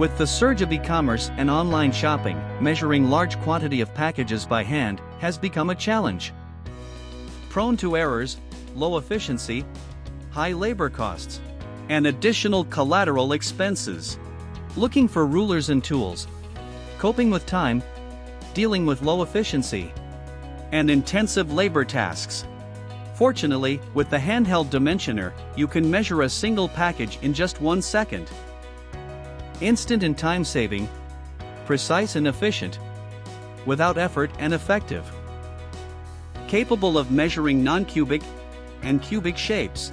With the surge of e-commerce and online shopping, measuring large quantity of packages by hand has become a challenge. Prone to errors, low efficiency, high labor costs, and additional collateral expenses. Looking for rulers and tools. Coping with time, dealing with low efficiency, and intensive labor tasks. Fortunately, with the handheld dimensioner, you can measure a single package in just 1 second. Instant and time-saving, precise and efficient, without effort and effective. Capable of measuring non-cubic and cubic shapes.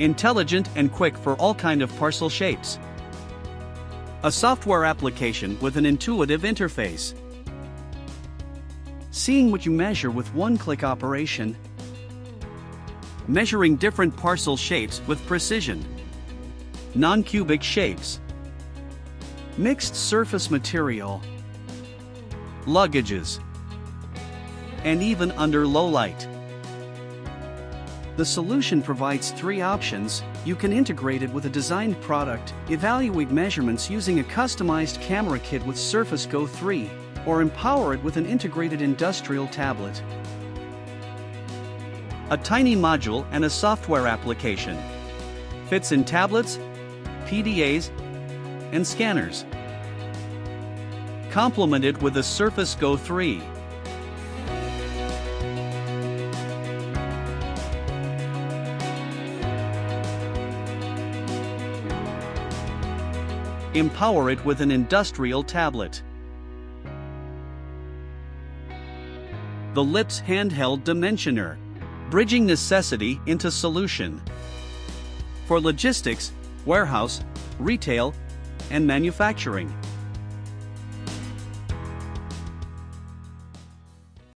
Intelligent and quick for all kinds of parcel shapes. A software application with an intuitive interface. Seeing what you measure with one-click operation. Measuring different parcel shapes with precision. Non-cubic shapes. Mixed surface material. Luggages. And even under low light. The solution provides 3 options. You can integrate it with a designed product, evaluate measurements using a customized camera kit with Surface Go 3, or empower it with an integrated industrial tablet. A tiny module and a software application. Fits in tablets, PDAs, and scanners. Complemented with a Surface Go 3. Empower it with an industrial tablet. The LIPS Handheld Dimensioner. Bridging necessity into solution. For logistics, warehouse, retail, and manufacturing.